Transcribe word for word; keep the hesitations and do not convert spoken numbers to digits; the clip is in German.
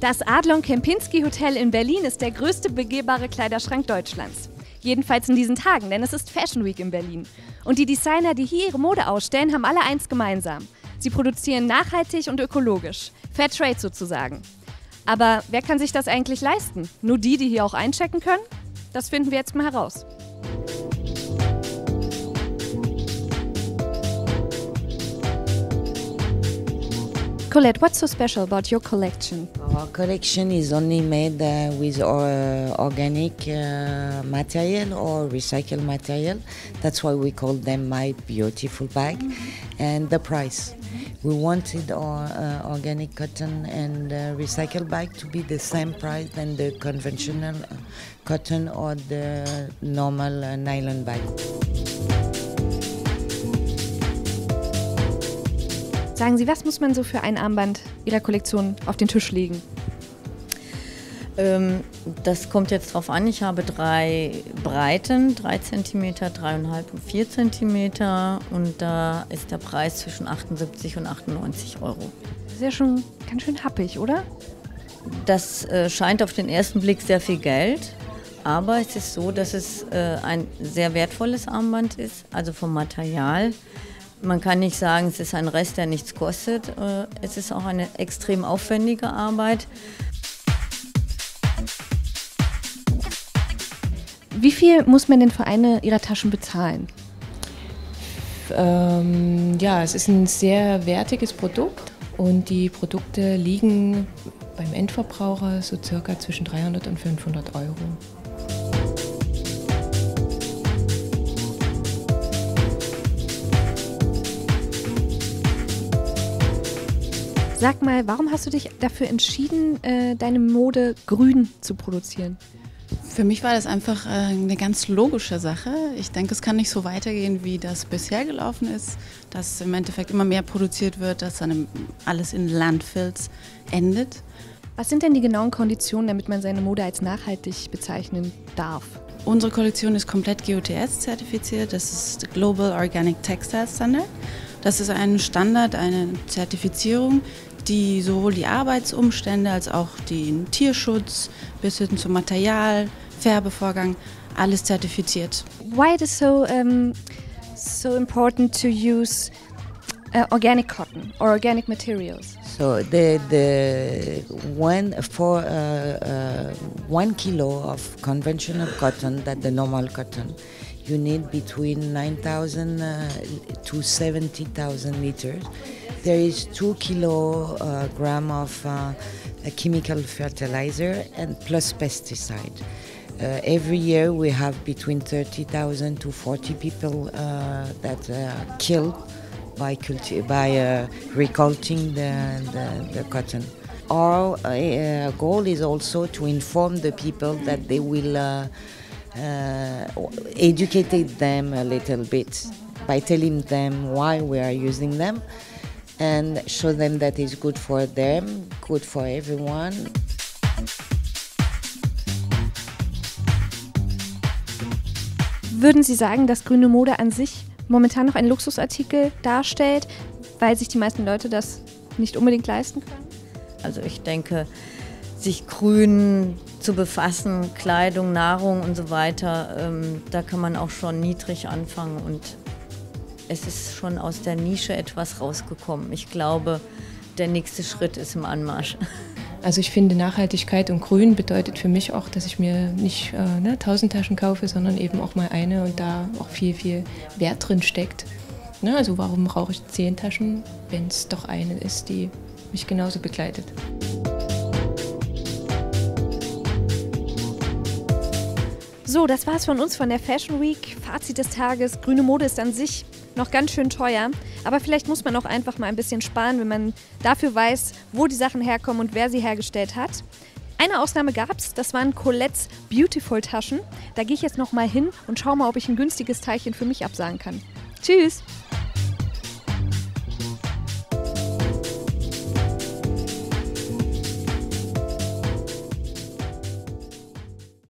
Das Adlon Kempinski Hotel in Berlin ist der größte begehbare Kleiderschrank Deutschlands. Jedenfalls in diesen Tagen, denn es ist Fashion Week in Berlin. Und die Designer, die hier ihre Mode ausstellen, haben alle eins gemeinsam. Sie produzieren nachhaltig und ökologisch. Fair Trade sozusagen. Aber wer kann sich das eigentlich leisten? Nur die, die hier auch einchecken können? Das finden wir jetzt mal heraus. Colette, what's so special about your collection? Our collection is only made uh, with uh, organic uh, material or recycled material. That's why we call them my beautiful bag. Mm-hmm. And the price. Mm-hmm. We wanted our uh, organic cotton and uh, recycled bag to be the same price than the conventional uh, cotton or the normal uh, nylon bag. Sagen Sie, was muss man so für ein Armband Ihrer Kollektion auf den Tisch legen? Ähm, das kommt jetzt drauf an. Ich habe drei Breiten, drei Zentimeter, drei Komma fünf und vier Zentimeter und da ist der Preis zwischen achtundsiebzig und achtundneunzig Euro. Das ist ja schon ganz schön happig, oder? Das äh, scheint auf den ersten Blick sehr viel Geld, aber es ist so, dass es äh, ein sehr wertvolles Armband ist, also vom Material. Man kann nicht sagen, es ist ein Rest, der nichts kostet. Es ist auch eine extrem aufwendige Arbeit. Wie viel muss man denn für eine Ihrer Taschen bezahlen? Ähm, ja, es ist ein sehr wertiges Produkt und die Produkte liegen beim Endverbraucher so circa zwischen dreihundert und fünfhundert Euro. Sag mal, warum hast du dich dafür entschieden, deine Mode grün zu produzieren? Für mich war das einfach eine ganz logische Sache. Ich denke, es kann nicht so weitergehen, wie das bisher gelaufen ist, dass im Endeffekt immer mehr produziert wird, dass dann alles in Landfills endet. Was sind denn die genauen Konditionen, damit man seine Mode als nachhaltig bezeichnen darf? Unsere Kollektion ist komplett G O T S-zertifiziert, das ist Global Organic Textiles Standard. Das ist ein Standard, eine Zertifizierung, die sowohl die Arbeitsumstände als auch den Tierschutz bis hin zum Material, Färbevorgang, alles zertifiziert. Why is it so um, so important to use uh, organic cotton or organic materials? So the the one for uh, uh, one kilo of conventional cotton that the normal cotton. You need between nine thousand uh, to seventy thousand liters. There is two kilogram uh, of uh, a chemical fertilizer and plus pesticide. Uh, every year we have between thirty thousand to forty people uh, that are uh, killed by by uh, recolting the, the, the cotton. Our uh, goal is also to inform the people that they will uh, Uh, educated them a little bit by telling them why we are using them and show them that it's good for them, good for everyone. Würden Sie sagen, dass grüne Mode an sich momentan noch einen Luxusartikel darstellt, weil sich die meisten Leute das nicht unbedingt leisten können? Also ich denke, sich grün zu befassen, Kleidung, Nahrung und so weiter, ähm, da kann man auch schon niedrig anfangen und es ist schon aus der Nische etwas rausgekommen. Ich glaube, der nächste Schritt ist im Anmarsch. Also ich finde, Nachhaltigkeit und Grün bedeutet für mich auch, dass ich mir nicht äh, ne, tausend Taschen kaufe, sondern eben auch mal eine und da auch viel, viel Wert drin steckt. Ne, also warum brauche ich zehn Taschen, wenn es doch eine ist, die mich genauso begleitet. So, das war's von uns von der Fashion Week. Fazit des Tages, grüne Mode ist an sich noch ganz schön teuer, aber vielleicht muss man auch einfach mal ein bisschen sparen, wenn man dafür weiß, wo die Sachen herkommen und wer sie hergestellt hat. Eine Ausnahme gab es, das waren Colettes Beautiful-Taschen. Da gehe ich jetzt nochmal hin und schaue mal, ob ich ein günstiges Teilchen für mich absagen kann. Tschüss!